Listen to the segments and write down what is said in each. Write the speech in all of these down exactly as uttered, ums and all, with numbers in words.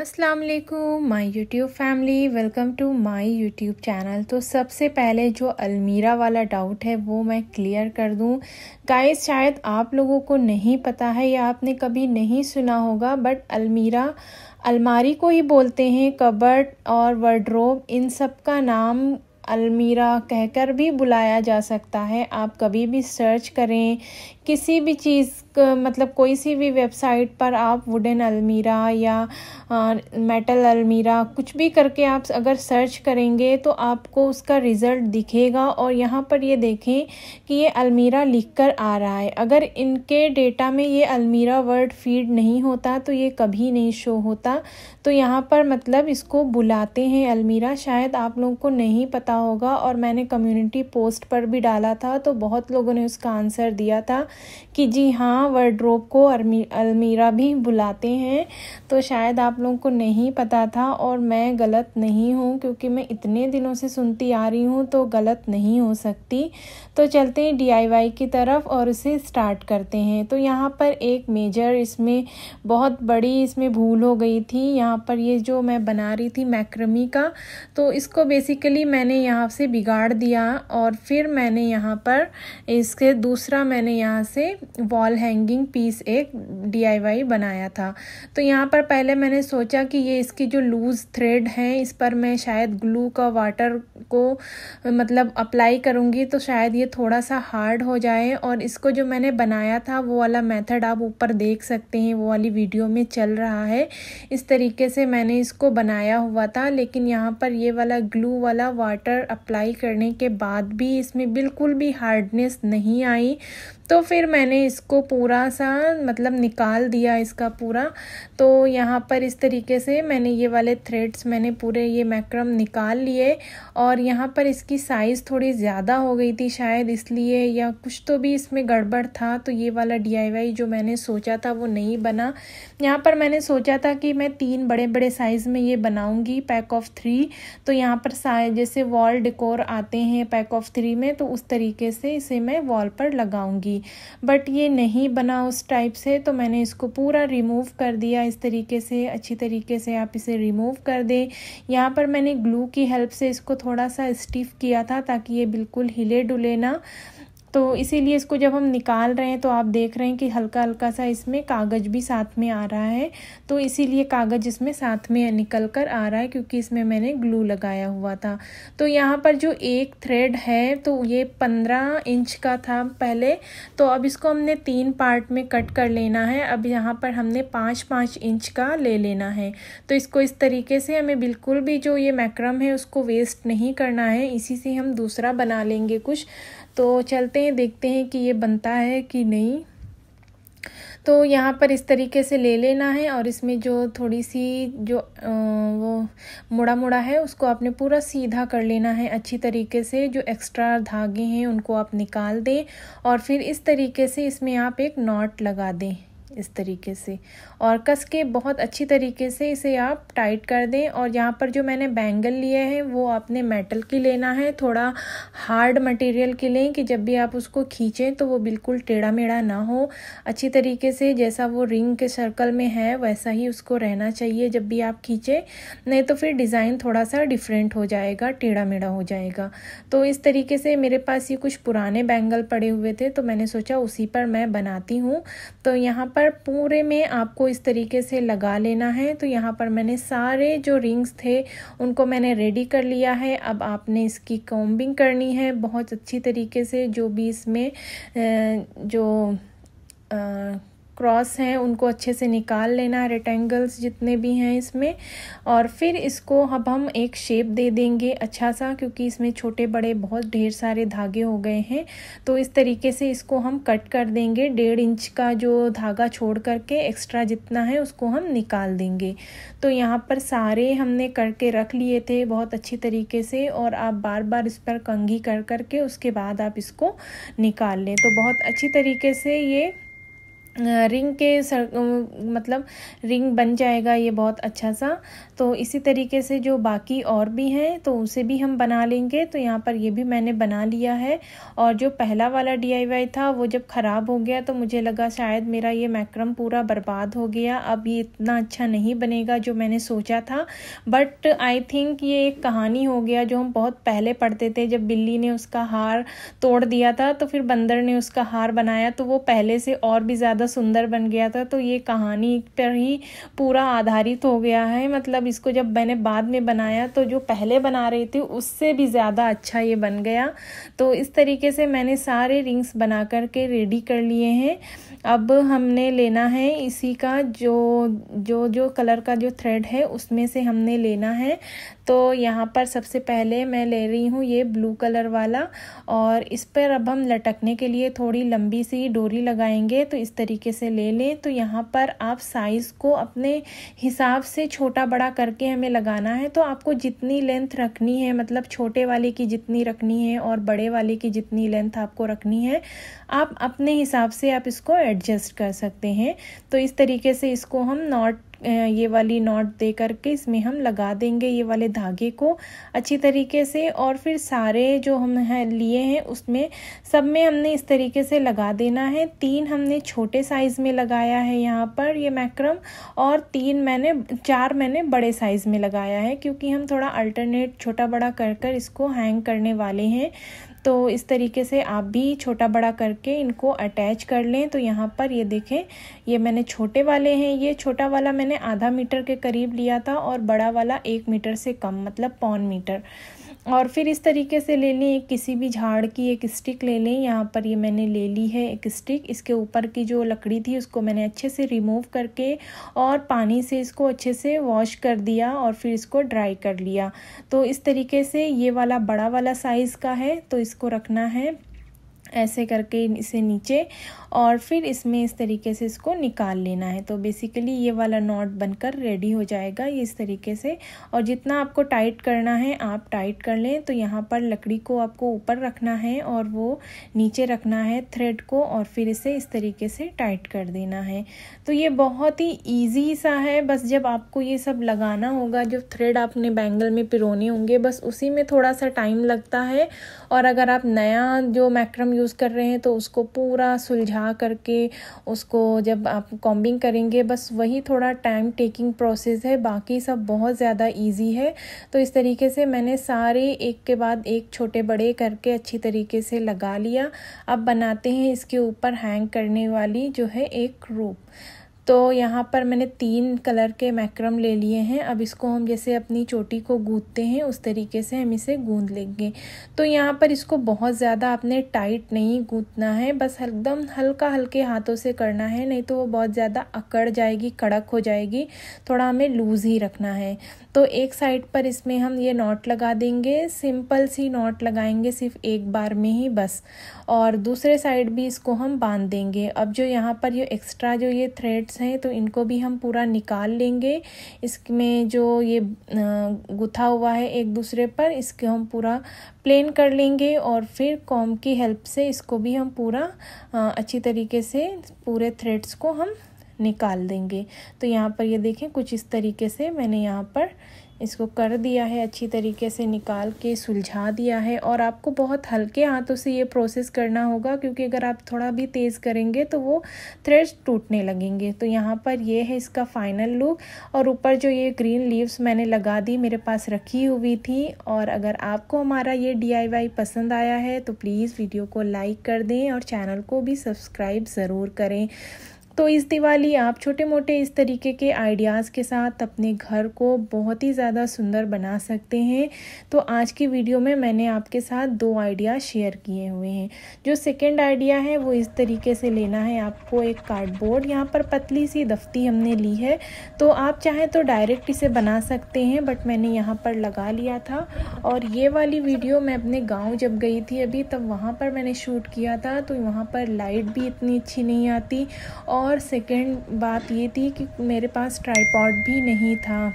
अस्सलाम वालेकुम my YouTube family, welcome to my YouTube channel. तो सबसे पहले जो अलमीरा वाला डाउट है वो मैं क्लियर कर दूं। गाइस, शायद आप लोगों को नहीं पता है या आपने कभी नहीं सुना होगा, बट अलमीरा अलमारी को ही बोलते हैं। कबर्ड और वार्डरोब इन सब का नाम अलमीरा कहकर भी बुलाया जा सकता है। आप कभी भी सर्च करें किसी भी चीज़ का, मतलब कोई सी भी वेबसाइट पर आप वुडन अलमीरा या आ, मेटल अलमीरा कुछ भी करके आप अगर सर्च करेंगे तो आपको उसका रिज़ल्ट दिखेगा। और यहाँ पर ये देखें कि ये अलमीरा लिखकर आ रहा है। अगर इनके डेटा में ये अलमीरा वर्ड फीड नहीं होता तो ये कभी नहीं शो होता। तो यहाँ पर मतलब इसको बुलाते हैं अलमीरा। शायद आप लोगों को नहीं पता होगा, और मैंने कम्युनिटी पोस्ट पर भी डाला था तो बहुत लोगों ने उसका आंसर दिया था कि जी हाँ, वार्डरोब को अलमीरा भी बुलाते हैं। तो शायद आप लोगों को नहीं पता था, और मैं गलत नहीं हूँ क्योंकि मैं इतने दिनों से सुनती आ रही हूँ तो गलत नहीं हो सकती। तो चलते हैं डी आई वाई की तरफ और उसे स्टार्ट करते हैं। तो यहाँ पर एक मेजर इसमें बहुत बड़ी इसमें भूल हो गई थी। यहाँ पर ये जो मैं बना रही थी मैक्रमी का, तो इसको बेसिकली मैंने यहाँ से बिगाड़ दिया, और फिर मैंने यहाँ पर इसके दूसरा मैंने यहाँ से वॉल हैंगिंग पीस एक डी आई वाई बनाया था। तो यहाँ पर पहले मैंने सोचा कि ये इसकी जो लूज़ थ्रेड है इस पर मैं शायद ग्लू का वाटर को मतलब अप्लाई करूँगी तो शायद ये थोड़ा सा हार्ड हो जाए। और इसको जो मैंने बनाया था वो वाला मेथड आप ऊपर देख सकते हैं, वो वाली वीडियो में चल रहा है। इस तरीके से मैंने इसको बनाया हुआ था, लेकिन यहाँ पर ये वाला ग्लू वाला वाटर अप्लाई करने के बाद भी इसमें बिल्कुल भी हार्डनेस नहीं आई। तो फिर मैंने इसको पूरा सा मतलब निकाल दिया इसका पूरा। तो यहाँ पर इस तरीके से मैंने ये वाले थ्रेड्स मैंने पूरे ये मैक्रम निकाल लिए। और यहाँ पर इसकी साइज़ थोड़ी ज़्यादा हो गई थी शायद इसलिए, या कुछ तो भी इसमें गड़बड़ था। तो ये वाला डी आई वाई जो मैंने सोचा था वो नहीं बना। यहाँ पर मैंने सोचा था कि मैं तीन बड़े बड़े साइज़ में ये बनाऊँगी, पैक ऑफ थ्री। तो यहाँ पर साइज जैसे वॉल डेकोर आते हैं पैक ऑफ थ्री में, तो उस तरीके से इसे मैं वॉल पर लगाऊंगी, बट ये नहीं बना उस टाइप से। तो मैंने इसको पूरा रिमूव कर दिया इस तरीके से। अच्छी तरीके से आप इसे रिमूव कर दें। यहाँ पर मैंने ग्लू की हेल्प से इसको थोड़ा सा स्टिफ किया था ताकि ये बिल्कुल हिले डुले ना। तो इसीलिए इसको जब हम निकाल रहे हैं तो आप देख रहे हैं कि हल्का हल्का सा इसमें कागज़ भी साथ में आ रहा है। तो इसीलिए कागज़ इसमें साथ में निकल कर आ रहा है क्योंकि इसमें मैंने ग्लू लगाया हुआ था। तो यहाँ पर जो एक थ्रेड है तो ये पंद्रह इंच का था पहले, तो अब इसको हमने तीन पार्ट में कट कर लेना है। अब यहाँ पर हमने पाँच पाँच इंच का ले लेना है। तो इसको इस तरीके से हमें बिल्कुल भी जो ये मैक्रम है उसको वेस्ट नहीं करना है, इसी से हम दूसरा बना लेंगे कुछ। तो चलते हैं देखते हैं कि ये बनता है कि नहीं। तो यहाँ पर इस तरीके से ले लेना है, और इसमें जो थोड़ी सी जो आ, वो मुड़ा मुड़ा है उसको आपने पूरा सीधा कर लेना है अच्छी तरीके से। जो एक्स्ट्रा धागे हैं उनको आप निकाल दें, और फिर इस तरीके से इसमें आप एक नॉट लगा दें इस तरीके से, और कस के बहुत अच्छी तरीके से इसे आप टाइट कर दें। और यहाँ पर जो मैंने बैंगल लिए हैं वो आपने मेटल की लेना है, थोड़ा हार्ड मटेरियल की लें कि जब भी आप उसको खींचें तो वो बिल्कुल टेढ़ा मेढ़ा ना हो। अच्छी तरीके से जैसा वो रिंग के सर्कल में है वैसा ही उसको रहना चाहिए जब भी आप खींचें, नहीं तो फिर डिज़ाइन थोड़ा सा डिफरेंट हो जाएगा, टेढ़ा मेढ़ा हो जाएगा। तो इस तरीके से मेरे पास ये कुछ पुराने बैंगल पड़े हुए थे तो मैंने सोचा उसी पर मैं बनाती हूँ। तो यहाँ पर पूरे में आपको इस तरीके से लगा लेना है। तो यहाँ पर मैंने सारे जो रिंग्स थे उनको मैंने रेडी कर लिया है। अब आपने इसकी कॉम्बिंग करनी है बहुत अच्छी तरीके से। जो भी इसमें जो आ, क्रॉस हैं उनको अच्छे से निकाल लेना है, रेक्टेंगल्स जितने भी हैं इसमें। और फिर इसको अब हम एक शेप दे देंगे अच्छा सा, क्योंकि इसमें छोटे बड़े बहुत ढेर सारे धागे हो गए हैं। तो इस तरीके से इसको हम कट कर देंगे। डेढ़ इंच का जो धागा छोड़ करके एक्स्ट्रा जितना है उसको हम निकाल देंगे। तो यहाँ पर सारे हमने करके रख लिए थे बहुत अच्छी तरीके से, और आप बार बार इस पर कंघी कर करके उसके बाद आप इसको निकाल लें। तो बहुत अच्छी तरीके से ये रिंग के सर मतलब रिंग बन जाएगा ये बहुत अच्छा सा। तो इसी तरीके से जो बाकी और भी हैं तो उसे भी हम बना लेंगे। तो यहाँ पर ये भी मैंने बना लिया है। और जो पहला वाला डी आई वाई था वो जब ख़राब हो गया तो मुझे लगा शायद मेरा ये मैक्रम पूरा बर्बाद हो गया, अब ये इतना अच्छा नहीं बनेगा जो मैंने सोचा था। बट आई थिंक ये एक कहानी हो गया जो हम बहुत पहले पढ़ते थे, जब बिल्ली ने उसका हार तोड़ दिया था तो फिर बंदर ने उसका हार बनाया तो वो पहले से और भी ज़्यादा सुंदर बन गया था। तो ये कहानी पर ही पूरा आधारित हो गया है। मतलब इसको जब मैंने बाद में बनाया तो जो पहले बना रही थी उससे भी ज़्यादा अच्छा ये बन गया। तो इस तरीके से मैंने सारे रिंग्स बना करके रेडी कर लिए हैं। अब हमने लेना है इसी का जो जो जो कलर का जो थ्रेड है उसमें से हमने लेना है। तो यहाँ पर सबसे पहले मैं ले रही हूँ ये ब्लू कलर वाला, और इस पर अब हम लटकने के लिए थोड़ी लंबी सी डोरी लगाएंगे। तो इस तरीके से ले लें। तो यहाँ पर आप साइज़ को अपने हिसाब से छोटा बड़ा करके हमें लगाना है। तो आपको जितनी लेंथ रखनी है, मतलब छोटे वाले की जितनी रखनी है और बड़े वाले की जितनी लेंथ आपको रखनी है, आप अपने हिसाब से आप इसको एडजस्ट कर सकते हैं। तो इस तरीके से इसको हम नॉट ये वाली नॉट दे करके इसमें हम लगा देंगे ये वाले धागे को अच्छी तरीके से। और फिर सारे जो हम हैं लिए हैं उसमें सब में हमने इस तरीके से लगा देना है। तीन हमने छोटे साइज़ में लगाया है यहाँ पर ये मैक्रम, और तीन मैंने चार मैंने बड़े साइज़ में लगाया है, क्योंकि हम थोड़ा अल्टरनेट छोटा बड़ा कर कर इसको हैंग करने वाले हैं। तो इस तरीके से आप भी छोटा बड़ा करके इनको अटैच कर लें। तो यहाँ पर ये देखें, ये मैंने छोटे वाले हैं, ये छोटा वाला मैंने आधा मीटर के करीब लिया था और बड़ा वाला एक मीटर से कम, मतलब पौन मीटर। और फिर इस तरीके से ले लें, एक किसी भी झाड़ की एक स्टिक ले लें। यहाँ पर ये मैंने ले ली है एक स्टिक। इसके ऊपर की जो लकड़ी थी उसको मैंने अच्छे से रिमूव करके और पानी से इसको अच्छे से वॉश कर दिया और फिर इसको ड्राई कर लिया। तो इस तरीके से ये वाला बड़ा वाला साइज़ का है, तो इसको रखना है ऐसे करके इसे नीचे, और फिर इसमें इस तरीके से इसको निकाल लेना है। तो बेसिकली ये वाला नॉट बनकर रेडी हो जाएगा ये इस तरीके से। और जितना आपको टाइट करना है आप टाइट कर लें। तो यहाँ पर लकड़ी को आपको ऊपर रखना है और वो नीचे रखना है थ्रेड को, और फिर इसे इस तरीके से टाइट कर देना है। तो ये बहुत ही ईजी सा है। बस जब आपको ये सब लगाना होगा, जब थ्रेड आपने बैंगल में पिरोने होंगे, बस उसी में थोड़ा सा टाइम लगता है। और अगर आप नया जो मैक्रम यूज़ कर रहे हैं तो उसको पूरा सुलझा करके उसको जब आप कॉम्बिंग करेंगे, बस वही थोड़ा टाइम टेकिंग प्रोसेस है, बाकी सब बहुत ज़्यादा इजी है। तो इस तरीके से मैंने सारे एक के बाद एक छोटे बड़े करके अच्छी तरीके से लगा लिया। अब बनाते हैं इसके ऊपर हैंग करने वाली जो है एक रोप। तो यहाँ पर मैंने तीन कलर के मैक्रम ले लिए हैं। अब इसको हम जैसे अपनी चोटी को गूंथते हैं उस तरीके से हम इसे गूंथ लेंगे। तो यहाँ पर इसको बहुत ज़्यादा आपने टाइट नहीं गूंथना है, बस एकदम हल्का हल्के हाथों से करना है, नहीं तो वो बहुत ज़्यादा अकड़ जाएगी, कड़क हो जाएगी। थोड़ा हमें लूज़ ही रखना है। तो एक साइड पर इसमें हम ये नॉट लगा देंगे, सिंपल सी नॉट लगाएंगे सिर्फ एक बार में ही बस, और दूसरे साइड भी इसको हम बांध देंगे। अब जो यहाँ पर ये एक्स्ट्रा जो ये थ्रेड हैं तो इनको भी हम पूरा निकाल लेंगे। इसमें जो ये गुथा हुआ है एक दूसरे पर, इसके हम पूरा प्लेन कर लेंगे, और फिर कॉम की हेल्प से इसको भी हम पूरा अच्छी तरीके से पूरे थ्रेड्स को हम निकाल देंगे। तो यहाँ पर ये देखें, कुछ इस तरीके से मैंने यहाँ पर इसको कर दिया है, अच्छी तरीके से निकाल के सुलझा दिया है। और आपको बहुत हल्के हाथों से ये प्रोसेस करना होगा, क्योंकि अगर आप थोड़ा भी तेज़ करेंगे तो वो थ्रेड्स टूटने लगेंगे। तो यहाँ पर ये है इसका फाइनल लुक। और ऊपर जो ये ग्रीन लीव्स मैंने लगा दी, मेरे पास रखी हुई थी। और अगर आपको हमारा ये डी आई वाई पसंद आया है तो प्लीज़ वीडियो को लाइक कर दें और चैनल को भी सब्सक्राइब ज़रूर करें। तो इस दिवाली आप छोटे मोटे इस तरीके के आइडियाज़ के साथ अपने घर को बहुत ही ज़्यादा सुंदर बना सकते हैं। तो आज की वीडियो में मैंने आपके साथ दो आइडिया शेयर किए हुए हैं। जो सेकंड आइडिया है वो इस तरीके से लेना है आपको एक कार्डबोर्ड। यहाँ पर पतली सी दफ्ती हमने ली है, तो आप चाहें तो डायरेक्ट इसे बना सकते हैं, बट मैंने यहाँ पर लगा लिया था। और ये वाली वीडियो मैं अपने गाँव जब गई थी अभी, तब वहाँ पर मैंने शूट किया था। तो वहाँ पर लाइट भी इतनी अच्छी नहीं आती, और और सेकेंड बात ये थी कि मेरे पास ट्राइपॉड भी नहीं था।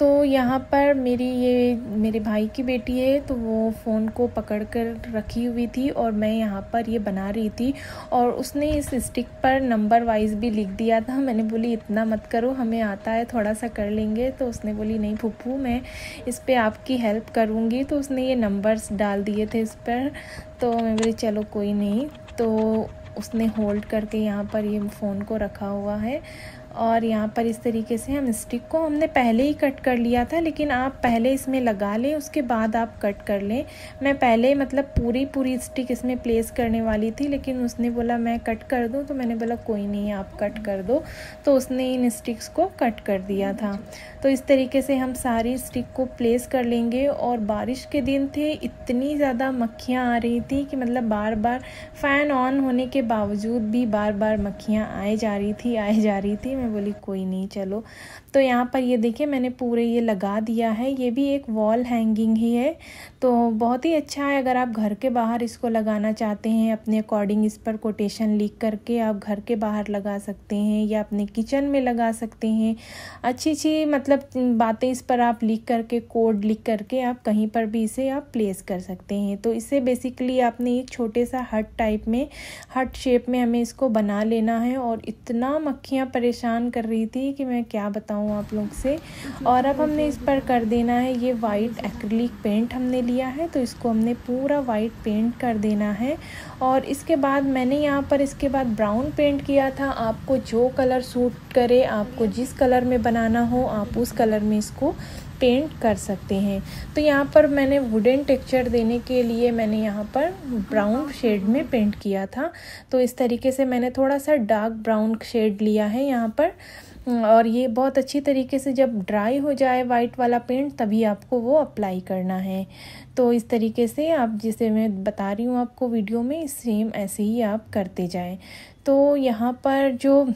तो यहाँ पर मेरी ये मेरे भाई की बेटी है, तो वो फ़ोन को पकड़ कर रखी हुई थी और मैं यहाँ पर ये बना रही थी। और उसने इस स्टिक पर नंबर वाइज भी लिख दिया था। मैंने बोली इतना मत करो, हमें आता है, थोड़ा सा कर लेंगे। तो उसने बोली नहीं फूफू, मैं इस पर आपकी हेल्प करूँगी। तो उसने ये नंबर्स डाल दिए थे इस पर। तो मैं बोली चलो कोई नहीं। तो उसने होल्ड करके यहाँ पर ये फ़ोन को रखा हुआ है और यहाँ पर इस तरीके से हम स्टिक को हमने पहले ही कट कर लिया था, लेकिन आप पहले इसमें लगा लें, उसके बाद आप कट कर लें। मैं पहले मतलब पूरी पूरी स्टिक इसमें प्लेस करने वाली थी, लेकिन उसने बोला मैं कट कर दूं, तो मैंने बोला कोई नहीं आप कट कर दो। तो उसने इन स्टिक्स को कट कर दिया था। तो इस तरीके से हम सारी स्टिक को प्लेस कर लेंगे। और बारिश के दिन थे, इतनी ज़्यादा मक्खियाँ आ रही थी कि मतलब बार बार फ़ैन ऑन होने के बावजूद भी बार बार मक्खियाँ आए जा रही थी आए जा रही थी। मैं बोली कोई नहीं चलो। तो यहाँ पर ये देखिए मैंने पूरे ये लगा दिया है। ये भी एक वॉल हैंगिंग ही है, तो बहुत ही अच्छा है। अगर आप घर के बाहर इसको लगाना चाहते हैं, अपने अकॉर्डिंग इस पर कोटेशन लिख करके आप घर के बाहर लगा सकते हैं या अपने किचन में लगा सकते हैं। अच्छी अच्छी मतलब बातें इस पर आप लिख करके, कोड लिख करके आप कहीं पर भी इसे आप प्लेस कर सकते हैं। तो इसे बेसिकली आपने एक छोटे सा हट टाइप में, हट शेप में हमें इसको बना लेना है। और इतना मक्खियाँ परेशान कर रही थी कि मैं क्या बताऊं आप लोग से। और अब हमने इस पर कर देना है ये वाइट एक्रिलिक पेंट हमने लिया है, तो इसको हमने पूरा वाइट पेंट कर देना है। और इसके बाद मैंने यहाँ पर इसके बाद ब्राउन पेंट किया था। आपको जो कलर सूट करे, आपको जिस कलर में बनाना हो आप उस कलर में इसको पेंट कर सकते हैं। तो यहाँ पर मैंने वुडन टेक्सचर देने के लिए मैंने यहाँ पर ब्राउन शेड में पेंट किया था। तो इस तरीके से मैंने थोड़ा सा डार्क ब्राउन शेड लिया है यहाँ पर। और ये बहुत अच्छी तरीके से जब ड्राई हो जाए वाइट वाला पेंट, तभी आपको वो अप्लाई करना है। तो इस तरीके से आप, जिसे मैं बता रही हूँ आपको वीडियो में, सेम ऐसे ही आप करते जाएँ। तो यहाँ पर जो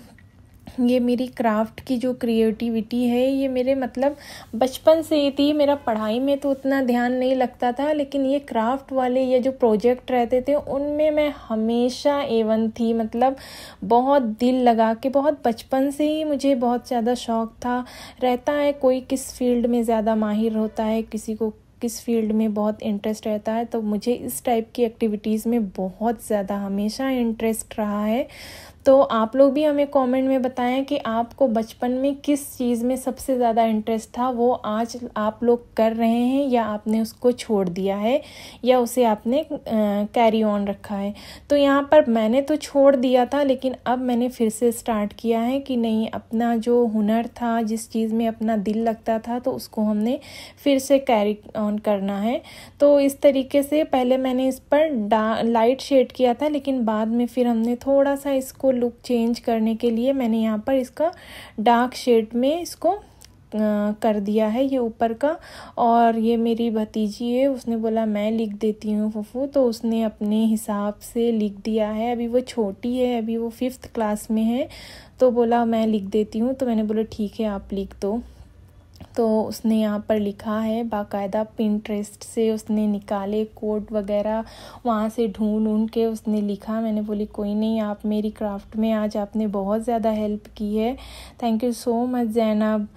ये मेरी क्राफ्ट की जो क्रिएटिविटी है, ये मेरे मतलब बचपन से ही थी। मेरा पढ़ाई में तो उतना ध्यान नहीं लगता था, लेकिन ये क्राफ्ट वाले ये जो प्रोजेक्ट रहते थे उनमें मैं हमेशा एवन थी। मतलब बहुत दिल लगा के, बहुत बचपन से ही मुझे बहुत ज़्यादा शौक़ था। रहता है कोई किस फील्ड में ज़्यादा माहिर होता है, किसी को किस फील्ड में बहुत इंटरेस्ट रहता है, तो मुझे इस टाइप की एक्टिविटीज़ में बहुत ज़्यादा हमेशा इंटरेस्ट रहा है। तो आप लोग भी हमें कमेंट में बताएं कि आपको बचपन में किस चीज़ में सबसे ज़्यादा इंटरेस्ट था, वो आज आप लोग कर रहे हैं या आपने उसको छोड़ दिया है या उसे आपने कैरी ऑन रखा है। तो यहाँ पर मैंने तो छोड़ दिया था, लेकिन अब मैंने फिर से स्टार्ट किया है कि नहीं, अपना जो हुनर था, जिस चीज़ में अपना दिल लगता था, तो उसको हमने फिर से कैरी ऑन करना है। तो इस तरीके से पहले मैंने इस पर डा लाइट शेड किया था, लेकिन बाद में फिर हमने थोड़ा सा इसको लुक चेंज करने के लिए मैंने यहाँ पर इसका डार्क शेड में इसको कर दिया है ये ऊपर का। और ये मेरी भतीजी है, उसने बोला मैं लिख देती हूँ फूफू, तो उसने अपने हिसाब से लिख दिया है। अभी वो छोटी है, अभी वो फिफ्थ क्लास में है, तो बोला मैं लिख देती हूँ। तो मैंने बोला ठीक है आप लिख दो। तो उसने यहाँ पर लिखा है बाकायदा, पिंटरेस्ट से उसने निकाले कोड वगैरह, वहाँ से ढूंढ ढूंढ के उसने लिखा। मैंने बोली कोई नहीं, आप मेरी क्राफ्ट में आज आपने बहुत ज़्यादा हेल्प की है, thank you so much Zainab.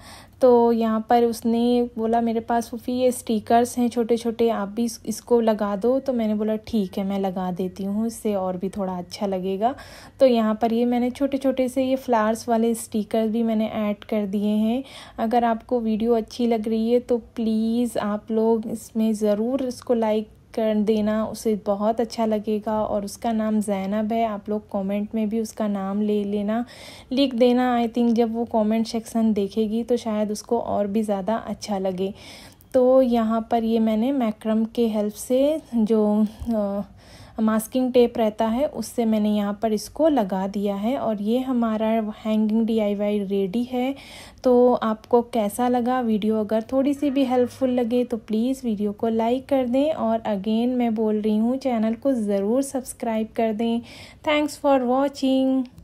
तो यहाँ पर उसने बोला मेरे पास फूफी ये स्टिकर्स हैं छोटे छोटे, आप भी इसको लगा दो। तो मैंने बोला ठीक है मैं लगा देती हूँ, इससे और भी थोड़ा अच्छा लगेगा। तो यहाँ पर ये मैंने छोटे छोटे से ये फ्लावर्स वाले स्टिकर्स भी मैंने ऐड कर दिए हैं। अगर आपको वीडियो अच्छी लग रही है तो प्लीज़ आप लोग इसमें ज़रूर इसको लाइक कर देना, उसे बहुत अच्छा लगेगा। और उसका नाम जैनब है, आप लोग कमेंट में भी उसका नाम ले लेना, लिख देना। आई थिंक जब वो कमेंट सेक्शन देखेगी तो शायद उसको और भी ज़्यादा अच्छा लगे। तो यहाँ पर ये मैंने मैक्रम के हेल्प से जो आ, मास्किंग टेप रहता है उससे मैंने यहाँ पर इसको लगा दिया है। और ये हमारा hanging D I Y ready है। तो आपको कैसा लगा वीडियो? अगर थोड़ी सी भी हेल्पफुल लगे तो प्लीज़ वीडियो को लाइक कर दें। और अगेन मैं बोल रही हूँ, चैनल को ज़रूर सब्सक्राइब कर दें। Thanks for watching.